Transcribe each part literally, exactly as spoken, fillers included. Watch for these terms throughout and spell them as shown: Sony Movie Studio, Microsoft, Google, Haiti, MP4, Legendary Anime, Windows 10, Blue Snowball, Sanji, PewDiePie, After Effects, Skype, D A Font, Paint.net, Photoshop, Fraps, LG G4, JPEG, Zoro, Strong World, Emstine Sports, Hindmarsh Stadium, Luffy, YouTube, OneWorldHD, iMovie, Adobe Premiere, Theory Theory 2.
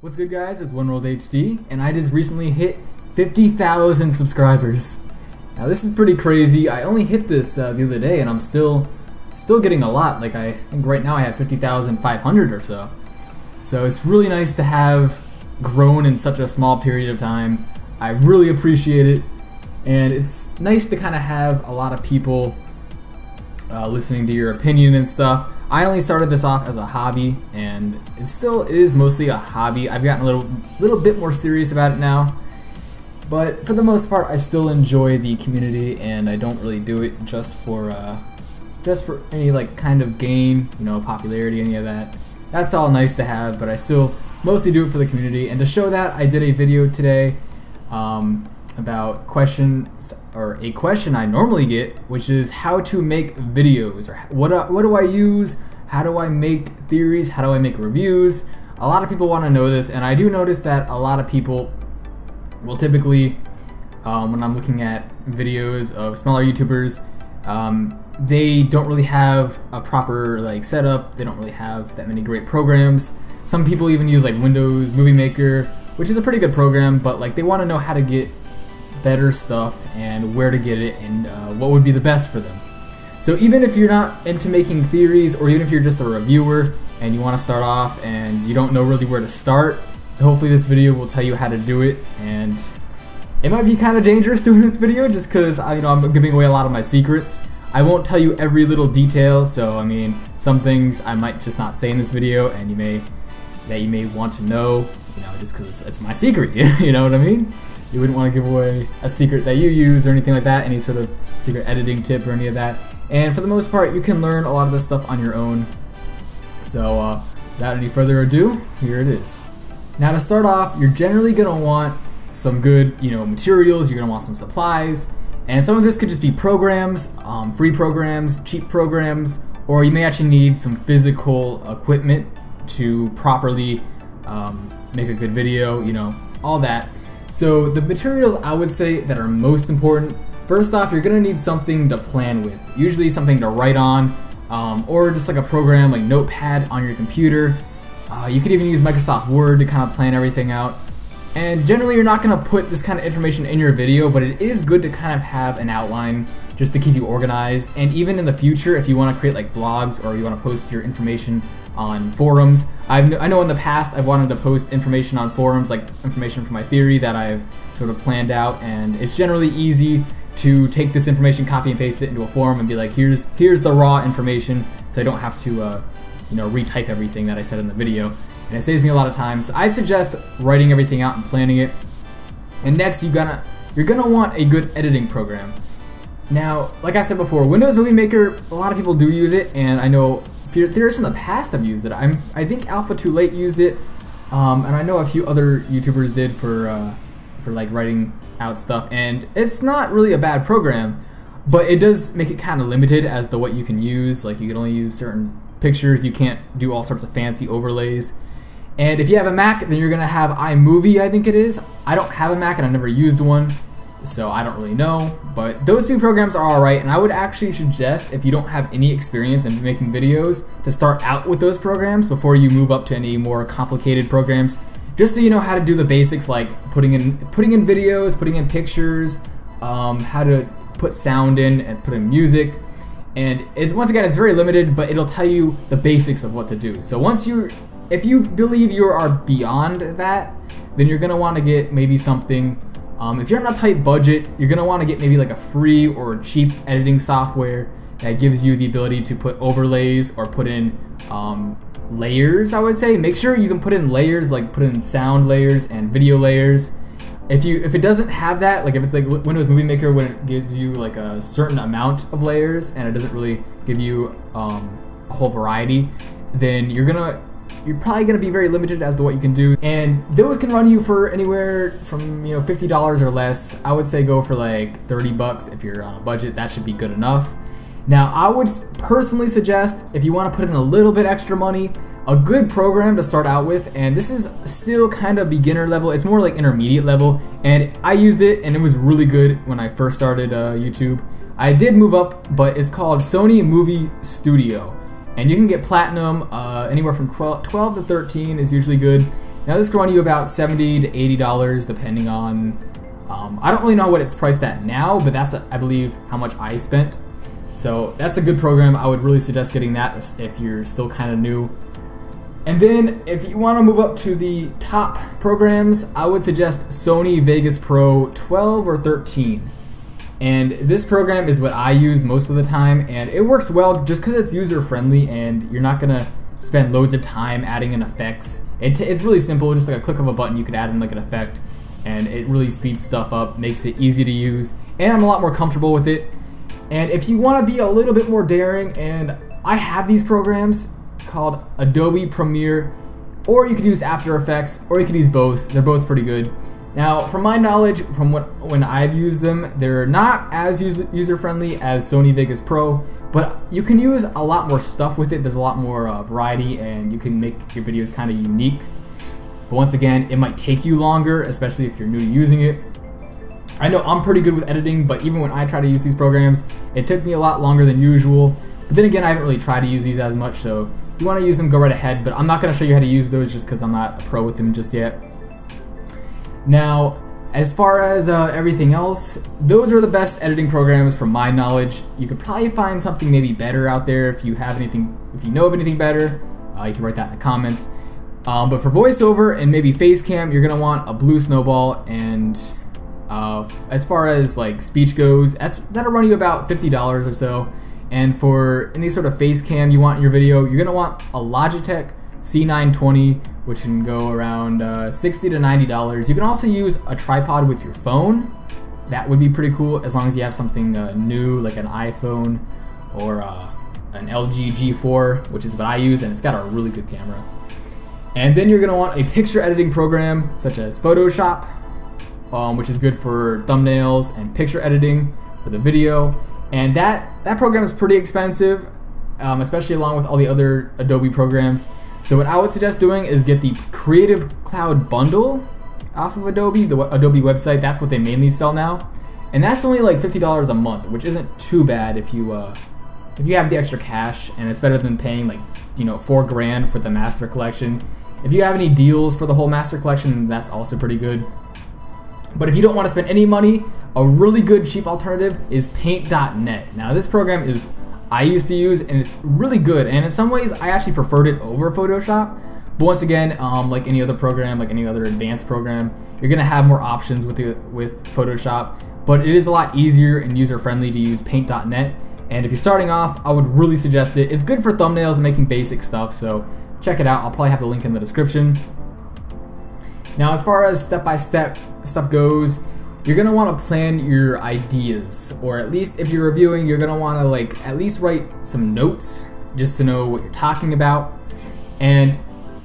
What's good, guys? It's One World H D, and I just recently hit fifty thousand subscribers. Now this is pretty crazy. I only hit this uh, the other day, and I'm still still getting a lot. Like I think right now I have fifty thousand five hundred or so. So it's really nice to have grown in such a small period of time. I really appreciate it, and it's nice to kind of have a lot of people uh, listening to your opinion and stuff. I only started this off as a hobby, and it still is mostly a hobby. I've gotten a little little bit more serious about it now, but for the most part I still enjoy the community, and I don't really do it just for uh, just for any like kind of gain, you know, popularity, any of that. That's all nice to have, but I still mostly do it for the community. And to show that, I did a video today um, about questions, or a question I normally get, which is how to make videos, or what, what do I use, how do I make theories, how do I make reviews. A lot of people want to know this, and I do notice that a lot of people will typically, um, when I'm looking at videos of smaller YouTubers, um, they don't really have a proper like setup, they don't really have that many great programs. Some people even use like Windows Movie Maker, which is a pretty good program, but like they want to know how to get better stuff and where to get it, and uh, what would be the best for them. So even if you're not into making theories, or even if you're just a reviewer and you want to start off and you don't know really where to start, hopefully this video will tell you how to do it. And it might be kind of dangerous doing this video just because I, you know, I'm giving away a lot of my secrets. I won't tell you every little detail, so I mean, some things I might just not say in this video, and you may that you may want to know, you know, just because it's, it's my secret. You know what I mean? You wouldn't want to give away a secret that you use or anything like that, any sort of secret editing tip or any of that. And for the most part, you can learn a lot of this stuff on your own. So uh, without any further ado, here it is. Now to start off, you're generally going to want some good, you know, materials, you're going to want some supplies, and some of this could just be programs, um, free programs, cheap programs, or you may actually need some physical equipment to properly um, make a good video, you know, all that. So the materials I would say that are most important, first off, you're going to need something to plan with, usually something to write on, um, or just like a program like Notepad on your computer. Uh, you could even use Microsoft Word to kind of plan everything out. And generally you're not going to put this kind of information in your video, but it is good to kind of have an outline just to keep you organized. And even in the future, if you want to create like blogs, or you want to post your information on forums. I've, I know in the past I've wanted to post information on forums, like information for my theory that I've sort of planned out, and it's generally easy to take this information, copy and paste it into a forum, and be like, here's here's the raw information, so I don't have to uh, you know, retype everything that I said in the video, and it saves me a lot of time. So I suggest writing everything out and planning it. And next, you're gonna you're gonna want a good editing program. Now, like I said before, Windows Movie Maker, a lot of people do use it, and I know theorists in the past have used it. I'm, I think Alpha Too Late used it, um, and I know a few other YouTubers did for uh, for like writing out stuff. And it's not really a bad program, but it does make it kind of limited as to what you can use. Like you can only use certain pictures. You can't do all sorts of fancy overlays. And if you have a Mac, then you're gonna have iMovie, I think it is. I don't have a Mac, and I've never used one, so I don't really know, but those two programs are alright, and I would actually suggest, if you don't have any experience in making videos, to start out with those programs before you move up to any more complicated programs, just so you know how to do the basics, like putting in putting in videos, putting in pictures, um, how to put sound in and put in music. And it's, once again, it's very limited, but it'll tell you the basics of what to do. So once you, if you believe you are beyond that, then you're gonna want to get maybe something. Um, if you're on a tight budget, you're going to want to get maybe like a free or cheap editing software that gives you the ability to put overlays or put in um, layers, I would say. Make sure you can put in layers, like put in sound layers and video layers. If you if it doesn't have that, like if it's like Windows Movie Maker, when it gives you like a certain amount of layers and it doesn't really give you um, a whole variety, then you're going to you're probably going to be very limited as to what you can do. And those can run you for anywhere from, you know, fifty dollars or less. I would say go for like thirty bucks if you're on a budget. That should be good enough. Now, I would personally suggest, if you want to put in a little bit extra money, a good program to start out with, and this is still kind of beginner level, it's more like intermediate level, and I used it and it was really good when I first started uh, YouTube. I did move up, but it's called Sony Movie Studio. And you can get platinum, uh, anywhere from twelve to thirteen is usually good. Now this can run you about seventy to eighty dollars depending on, um, I don't really know what it's priced at now, but that's, I believe, how much I spent. So that's a good program. I would really suggest getting that if you're still kind of new. And then if you want to move up to the top programs, I would suggest Sony Vegas Pro twelve or thirteen. And this program is what I use most of the time, and it works well just because it's user friendly and you're not going to spend loads of time adding in effects. It t it's really simple, just like a click of a button you could add in like an effect, and it really speeds stuff up, makes it easy to use, and I'm a lot more comfortable with it. And if you want to be a little bit more daring, and I have these programs called Adobe Premiere, or you could use After Effects, or you could use both. They're both pretty good. Now, from my knowledge, from what when I've used them, they're not as user-friendly as Sony Vegas Pro, but you can use a lot more stuff with it. There's a lot more uh, variety, and you can make your videos kind of unique. But once again, it might take you longer, especially if you're new to using it. I know I'm pretty good with editing, but even when I try to use these programs, it took me a lot longer than usual. But then again, I haven't really tried to use these as much, so if you want to use them, go right ahead. But I'm not going to show you how to use those just because I'm not a pro with them just yet. Now, as far as uh, everything else, those are the best editing programs from my knowledge. You could probably find something maybe better out there if you have anything, if you know of anything better. Uh, you can write that in the comments. Um, but for voiceover and maybe face cam, you're gonna want a Blue Snowball, and uh, as far as like speech goes, that's that'll run you about fifty dollars or so. And for any sort of face cam you want in your video, you're gonna want a Logitech C nine twenty, which can go around uh, sixty to ninety dollars. You can also use a tripod with your phone. That would be pretty cool, as long as you have something uh, new, like an iPhone or uh, an L G G four, which is what I use, and it's got a really good camera. And then you're gonna want a picture editing program such as Photoshop, um, which is good for thumbnails and picture editing for the video. And that, that program is pretty expensive, um, especially along with all the other Adobe programs. So what I would suggest doing is get the Creative Cloud Bundle off of Adobe, the Adobe website. That's what they mainly sell now, and that's only like fifty dollars a month, which isn't too bad if you uh, if you have the extra cash, and it's better than paying like you know four grand for the Master Collection. If you have any deals for the whole Master Collection, that's also pretty good. But if you don't want to spend any money, a really good cheap alternative is Paint dot net. Now this program is I used to use, and it's really good, and in some ways I actually preferred it over Photoshop. But once again, um, like any other program, like any other advanced program, you're gonna have more options with the, with Photoshop, but it is a lot easier and user-friendly to use Paint dot net. And if you're starting off, I would really suggest it. It's good for thumbnails and making basic stuff, so check it out. I'll probably have the link in the description. Now as far as step-by-step stuff goes, you're gonna want to plan your ideas, or at least if you're reviewing, you're gonna want to like at least write some notes just to know what you're talking about. And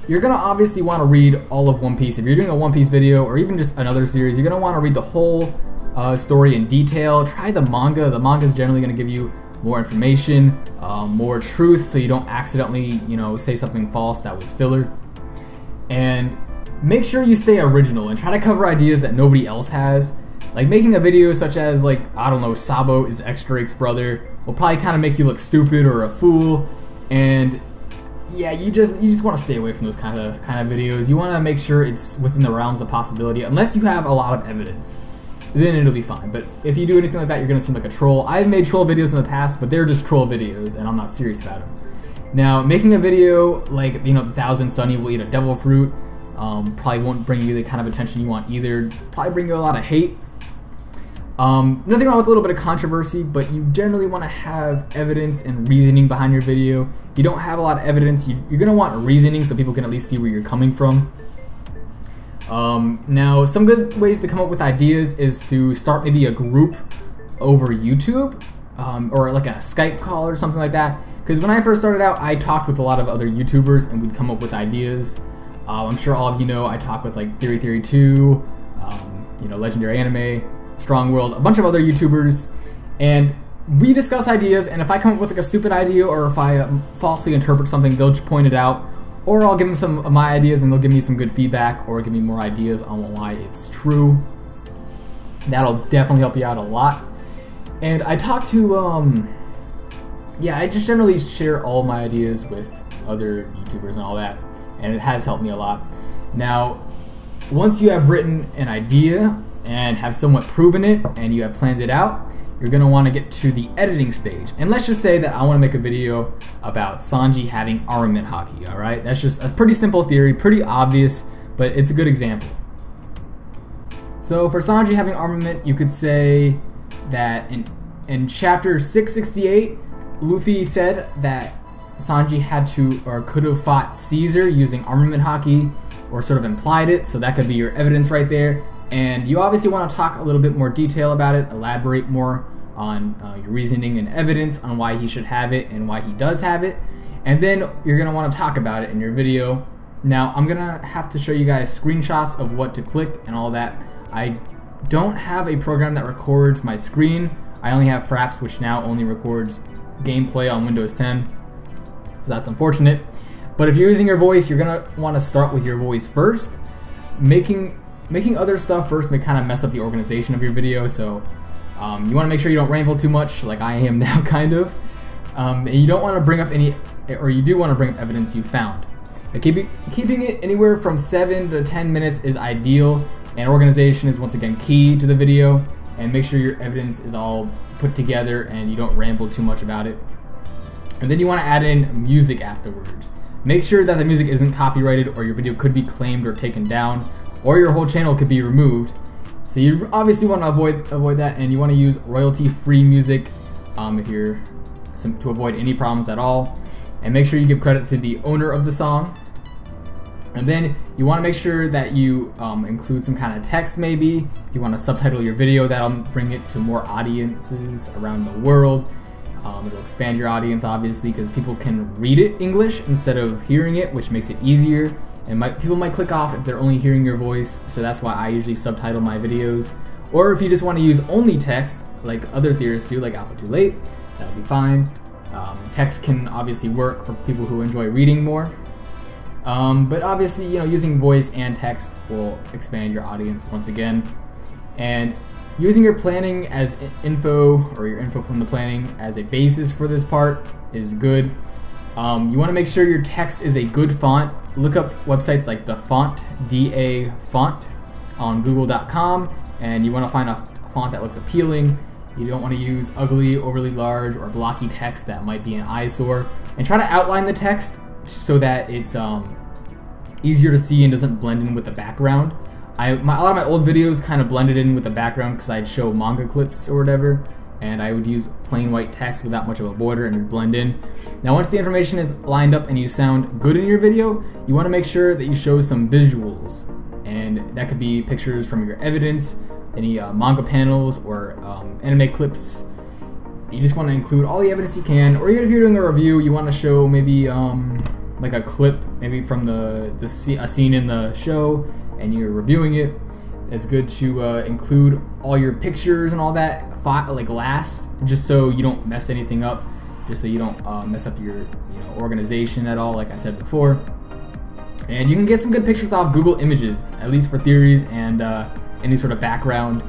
you're gonna obviously want to read all of One Piece. If you're doing a One Piece video or even just another series, you're gonna want to read the whole uh, story in detail. Try the manga. The manga is generally gonna give you more information, uh, more truth, so you don't accidentally you know say something false that was filler. And make sure you stay original and try to cover ideas that nobody else has. Like making a video such as like, I don't know, Sabo is X-Drake's brother will probably kind of make you look stupid or a fool, and yeah, you just you just want to stay away from those kind of kind of videos. You want to make sure it's within the realms of possibility, unless you have a lot of evidence. Then it'll be fine. But if you do anything like that, you're gonna seem like a troll. I've made troll videos in the past, but they're just troll videos, and I'm not serious about them. Now, making a video like you know, the Thousand Sunny will eat a devil fruit um, probably won't bring you the kind of attention you want either. Probably bring you a lot of hate. Um, nothing wrong with a little bit of controversy, but you generally want to have evidence and reasoning behind your video. If you don't have a lot of evidence, you, you're going to want reasoning so people can at least see where you're coming from. Um, now, some good ways to come up with ideas is to start maybe a group over YouTube, um, or like a Skype call or something like that. Because when I first started out, I talked with a lot of other YouTubers and we'd come up with ideas. Uh, I'm sure all of you know I talked with like Theory Theory two, um, you know, Legendary Anime, Strong World, a bunch of other YouTubers, and we discuss ideas, and if I come up with like a stupid idea, or if I um, falsely interpret something, they'll just point it out, or I'll give them some of my ideas and they'll give me some good feedback or give me more ideas on why it's true. That'll definitely help you out a lot. And I talk to, um, yeah, I just generally share all my ideas with other YouTubers and all that, and it has helped me a lot. Now, once you have written an idea and have somewhat proven it and you have planned it out, you're going to want to get to the editing stage. And let's just say that I want to make a video about Sanji having armament hockey, all right? That's just a pretty simple theory, pretty obvious, but it's a good example. So for Sanji having armament, you could say that in, in chapter six sixty-eight, Luffy said that Sanji had to or could have fought Caesar using armament hockey, or sort of implied it, so that could be your evidence right there. And you obviously want to talk a little bit more detail about it, elaborate more on uh, your reasoning and evidence on why he should have it and why he does have it. And then you're going to want to talk about it in your video. Now, I'm going to have to show you guys screenshots of what to click and all that. I don't have a program that records my screen. I only have Fraps, which now only records gameplay on Windows ten. So that's unfortunate. But if you're using your voice, you're going to want to start with your voice first. Making Making other stuff first may kind of mess up the organization of your video, so um, you want to make sure you don't ramble too much, like I am now, kind of. Um, and you don't want to bring up any, or you do want to bring up evidence you found. But keeping keeping it anywhere from seven to ten minutes is ideal, and organization is once again key to the video. And make sure your evidence is all put together and you don't ramble too much about it. And then you want to add in music afterwards. Make sure that the music isn't copyrighted, or your video could be claimed or taken down, or your whole channel could be removed. So you obviously want to avoid avoid that, and you want to use royalty-free music um, if you're some, to avoid any problems at all. And make sure you give credit to the owner of the song. And then you want to make sure that you um, include some kind of text. Maybe if you want to subtitle your video, that'll bring it to more audiences around the world. Um, it'll expand your audience, obviously, because people can read it English instead of hearing it, which makes it easier. And might, people might click off if they're only hearing your voice, so that's why I usually subtitle my videos. Or if you just want to use only text, like other theorists do, like Alpha Too Late, that'll be fine. Um, text can obviously work for people who enjoy reading more. Um, but obviously, you know, using voice and text will expand your audience once again. And using your planning as info, or your info from the planning as a basis for this part is good. Um, you want to make sure your text is a good font. Look up websites like the Font, D A Font, on google dot com, and you want to find a font that looks appealing. You don't want to use ugly, overly large, or blocky text that might be an eyesore. And try to outline the text so that it's um, easier to see and doesn't blend in with the background. I, my, a lot of my old videos kind of blended in with the background because I'd show manga clips or whatever, and I would use plain white text without much of a border and blend in. Now, once the information is lined up and you sound good in your video, you want to make sure that you show some visuals, and that could be pictures from your evidence, any uh, manga panels, or um, anime clips. You just want to include all the evidence you can, or even if you're doing a review, you want to show maybe um, like a clip, maybe from the, the sc a scene in the show, and you're reviewing it. It's good to uh, include all your pictures and all that, like last, just so you don't mess anything up, just so you don't uh, mess up your you know, organization at all, like I said before. And you can get some good pictures off Google Images, at least for theories and uh, any sort of background.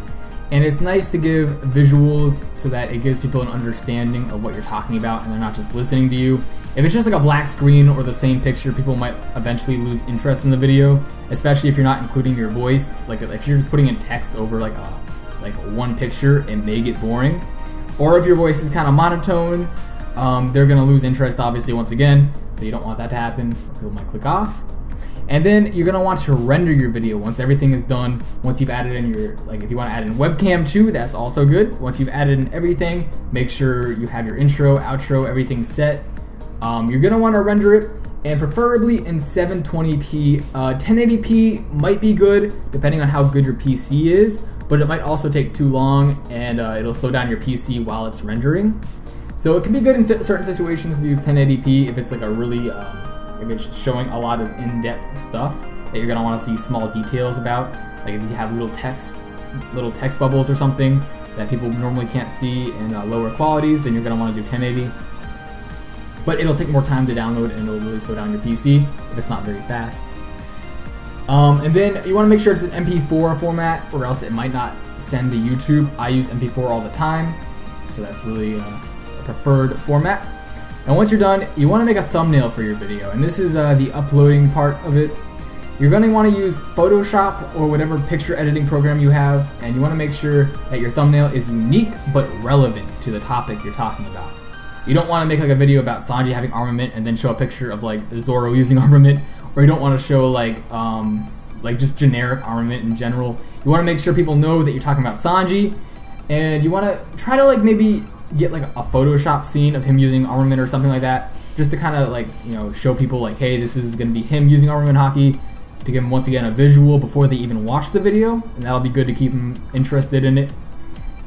And it's nice to give visuals so that it gives people an understanding of what you're talking about, and they're not just listening to you. If it's just like a black screen or the same picture, people might eventually lose interest in the video, especially if you're not including your voice. Like if you're just putting in text over like a, like one picture, it may get boring. Or if your voice is kind of monotone, um, they're gonna lose interest obviously once again, so you don't want that to happen. People might click off. And then you're gonna want to render your video once everything is done. Once you've added in your, like if you wanna add in webcam too, that's also good. Once you've added in everything, make sure you have your intro, outro, everything set. Um, you're gonna wanna render it, and preferably in seven twenty p. Uh, ten eighty p might be good, depending on how good your P C is, but it might also take too long, and uh, it'll slow down your P C while it's rendering. So it can be good in certain situations to use ten eighty p if it's like a really, um, if it's showing a lot of in-depth stuff that you're gonna wanna see small details about. Like if you have little text, little text bubbles or something that people normally can't see in uh, lower qualities, then you're gonna wanna do ten eighty. But it'll take more time to download, and it'll really slow down your P C if it's not very fast. Um, and then you want to make sure it's an M P four format, or else it might not send to YouTube. I use M P four all the time, so that's really uh, a preferred format. And once you're done, you want to make a thumbnail for your video, and this is uh, the uploading part of it. You're going to want to use Photoshop or whatever picture editing program you have, and you want to make sure that your thumbnail is unique but relevant to the topic you're talking about. You don't want to make like a video about Sanji having armament and then show a picture of like Zoro using armament, or you don't want to show like um, like just generic armament in general. You want to make sure people know that you're talking about Sanji, and you want to try to like maybe get like a Photoshop scene of him using armament or something like that, just to kind of like, you know, show people like, hey, this is going to be him using armament hockey, to give them once again a visual before they even watch the video, and that'll be good to keep them interested in it.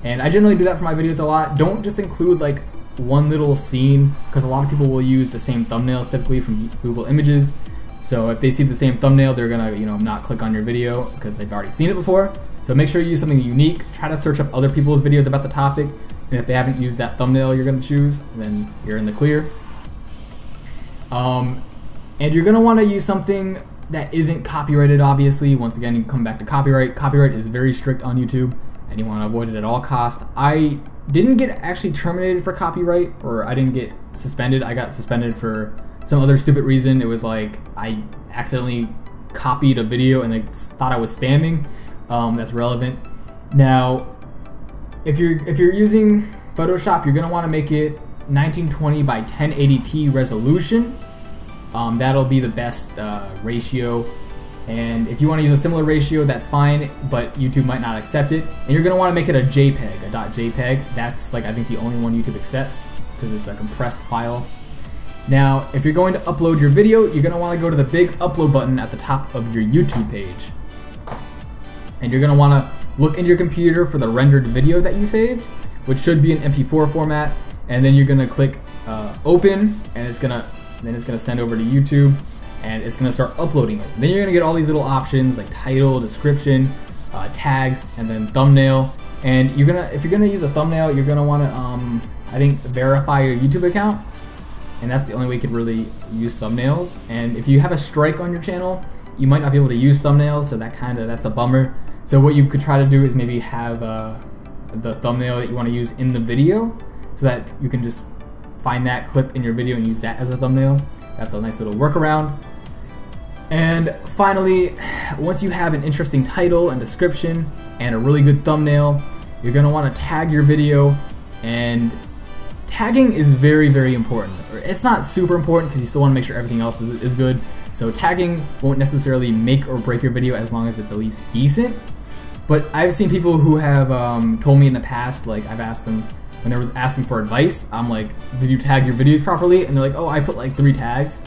And I generally do that for my videos a lot. Don't just include like one little scene, because a lot of people will use the same thumbnails typically from Google Images. So if they see the same thumbnail, they're gonna, you know, not click on your video because they've already seen it before. So make sure you use something unique. Try to search up other people's videos about the topic, and if they haven't used that thumbnail you're gonna choose, then you're in the clear. Um, and you're gonna want to use something that isn't copyrighted, obviously. Once again, you come back to copyright. Copyright is very strict on YouTube, and you want to avoid it at all costs. I didn't get actually terminated for copyright, or I didn't get suspended. I got suspended for some other stupid reason. It was like I accidentally copied a video and they thought I was spamming. Um, that's relevant. Now, if you're if you're using Photoshop, you're gonna want to make it nineteen twenty by ten eighty p resolution. Um, that'll be the best uh, ratio, and if you want to use a similar ratio, that's fine, but YouTube might not accept it. And you're going to want to make it a JPEG, a .jpeg. That's like, I think, the only one YouTube accepts, because it's a compressed file. Now, if you're going to upload your video, you're going to want to go to the big upload button at the top of your YouTube page, and you're going to want to look into your computer for the rendered video that you saved, which should be in M P four format, and then you're going to click uh, open, and it's going to then it's going to send over to YouTube, and it's going to start uploading it. And then you're going to get all these little options like title, description, uh, tags, and then thumbnail. And you're gonna, if you're going to use a thumbnail, you're going to want to, um, I think, verify your YouTube account. And that's the only way you can really use thumbnails. And if you have a strike on your channel, you might not be able to use thumbnails, so that kind of, that's a bummer. So what you could try to do is maybe have uh, the thumbnail that you want to use in the video, so that you can just find that clip in your video and use that as a thumbnail. That's a nice little workaround. And finally, once you have an interesting title and description and a really good thumbnail, you're gonna wanna tag your video. And tagging is very, very important. It's not super important because you still wanna make sure everything else is, is good. So tagging won't necessarily make or break your video as long as it's at least decent. But I've seen people who have um, told me in the past, like I've asked them, when they were asking for advice, I'm like, did you tag your videos properly? And they're like, oh, I put like three tags.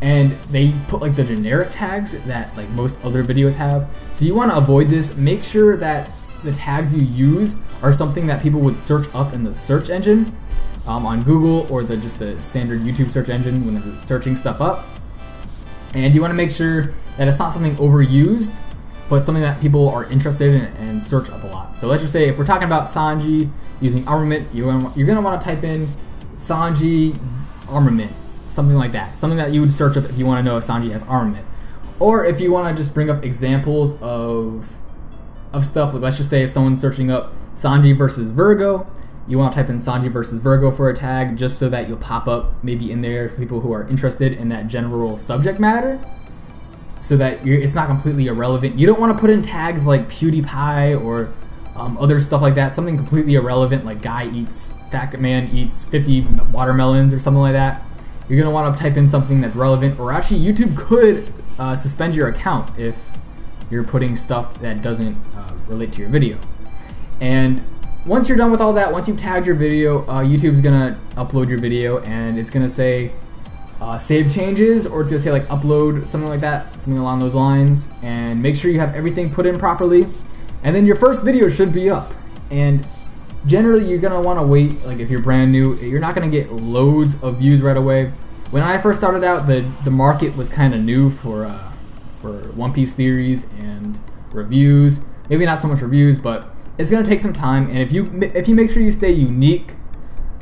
And they put like the generic tags that like most other videos have. So you want to avoid this. Make sure that the tags you use are something that people would search up in the search engine um, on Google, or the just the standard YouTube search engine when they're searching stuff up. And you want to make sure that it's not something overused, but something that people are interested in and search up a lot. So let's just say if we're talking about Sanji using armament, you're gonna wanna type in Sanji armament, something like that. Something that you would search up if you wanna know if Sanji has armament. Or if you wanna just bring up examples of, of stuff, like let's just say if someone's searching up Sanji versus Virgo, you wanna type in Sanji versus Virgo for a tag, just so that you'll pop up maybe in there for people who are interested in that general subject matter, so that you're, it's not completely irrelevant. You don't want to put in tags like PewDiePie or um, other stuff like that, something completely irrelevant like guy eats, fat man eats fifty watermelons or something like that. You're going to want to type in something that's relevant, or actually YouTube could uh, suspend your account if you're putting stuff that doesn't uh, relate to your video. And once you're done with all that, once you've tagged your video, uh, YouTube's going to upload your video, and it's going to say, Uh, save changes, or it's gonna say like upload, something like that, something along those lines. And make sure you have everything put in properly, and then your first video should be up. And generally you're gonna want to wait, like if you're brand new, you're not gonna get loads of views right away. When I first started out, the the market was kind of new for uh, for One Piece theories and reviews. Maybe not so much reviews, but it's gonna take some time. And if you if you make sure you stay unique,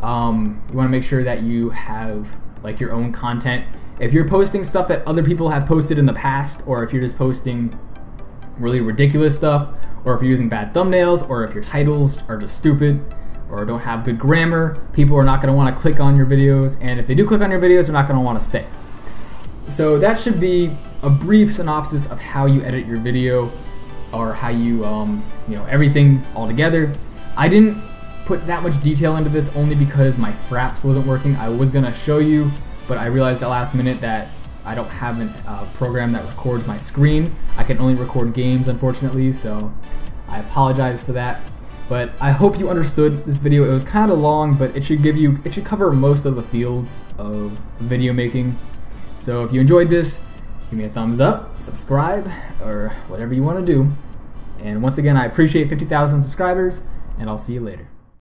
um, you want to make sure that you have like your own content. If you're posting stuff that other people have posted in the past, or if you're just posting really ridiculous stuff, or if you're using bad thumbnails, or if your titles are just stupid or don't have good grammar, people are not gonna wanna click on your videos, and if they do click on your videos, they're not gonna wanna stay. So that should be a brief synopsis of how you edit your video, or how you, um, you know, everything all together. I didn't put that much detail into this only because my Fraps wasn't working. I was gonna show you, but I realized at last minute that I don't have a uh, program that records my screen. I can only record games, unfortunately, so I apologize for that. But I hope you understood this video. It was kind of long, but it should give you, it should cover most of the fields of video making. So if you enjoyed this, give me a thumbs up, subscribe, or whatever you want to do. And once again, I appreciate fifty thousand subscribers, and I'll see you later.